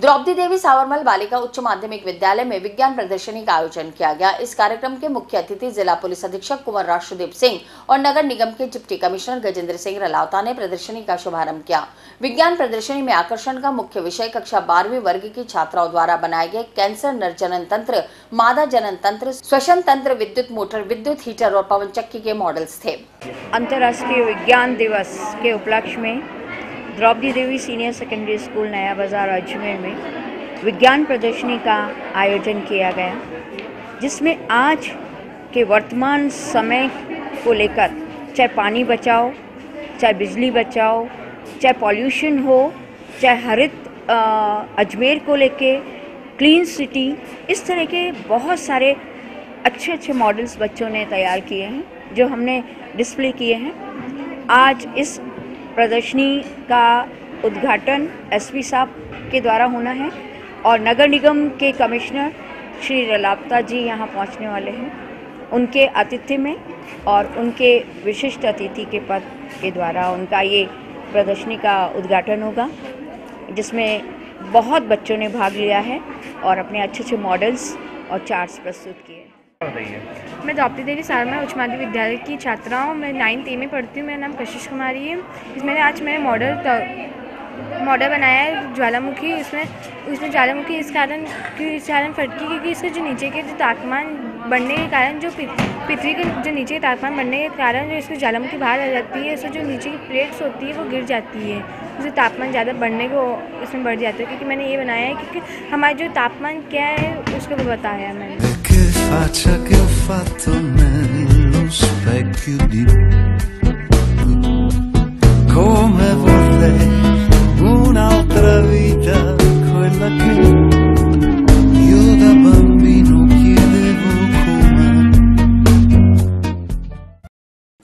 द्रौपदी देवी सांवरमल बालिका उच्च माध्यमिक विद्यालय में विज्ञान प्रदर्शनी का आयोजन किया गया। इस कार्यक्रम के मुख्य अतिथि जिला पुलिस अधीक्षक कुमार राष्ट्रदीप सिंह और नगर निगम के डिप्टी कमिश्नर गजेंद्र सिंह रलावता ने प्रदर्शनी का शुभारंभ किया। विज्ञान प्रदर्शनी में आकर्षण का मुख्य विषय कक्षा 12वीं वर्ग की छात्राओं द्वारा बनाए गए कैंसर, नर जनन तंत्र, मादा जनन तंत्र, श्वसन तंत्र, विद्युत मोटर, विद्युत हीटर और पवन चक्की के मॉडल्स थे। अंतर्राष्ट्रीय विज्ञान दिवस के उपलक्ष्य में Draupadi Devi senior secondary school Naya Bazar Ajmer में विज्ञान प्रदर्शनी का आयोजन किया गया, जिसमें आज के वर्तमान समय को लेकर चाहे पानी बचाओ, चाहे बिजली बचाओ, चाहे पॉल्यूशन हो, चाहे हरित अजमेर को लेके क्लीन सिटी, इस तरह के बहुत सारे अच्छे अच्छे मॉडल्स बच्चों ने तैयार किए हैं जो हमने डिस्प्ले किए हैं। आज इस प्रदर्शनी का उद्घाटन एसपी साहब के द्वारा होना है और नगर निगम के कमिश्नर श्री रलावता जी यहाँ पहुँचने वाले हैं उनके आतिथ्य में और उनके विशिष्ट अतिथि के पद के द्वारा उनका ये प्रदर्शनी का उद्घाटन होगा, जिसमें बहुत बच्चों ने भाग लिया है और अपने अच्छे अच्छे मॉडल्स और चार्ट्स प्रस्तुत किए। मैं द्रौपदी देवी सांवरमल उच्च माध्यमिक विद्यालय की छात्राओं में 9A में पढ़ती हूँ। मेरा नाम कशिश कुमारी है। इसमें आज मैंने मॉडल बनाया है ज्वालामुखी। उसमें ज्वालामुखी इस कारण फटकी क्योंकि इसके जो नीचे के जो तापमान बढ़ने के कारण जो पृथ्वी के जो नीचे तापमान बढ़ने के कारण जो इसमें ज्वालामुखी बाहर आ जाती है, इसमें जो नीचे की प्लेट्स होती है वो गिर जाती है, उससे तापमान ज़्यादा बढ़ने को इसमें बढ़ जाता है। क्योंकि मैंने ये बनाया है क्योंकि हमारा जो तापमान क्या है उसको भी बताया मैंने। Faccia che ho fatto me nello specchio di come vorrei un'altra vita, quella che io da bambino chiedevo come।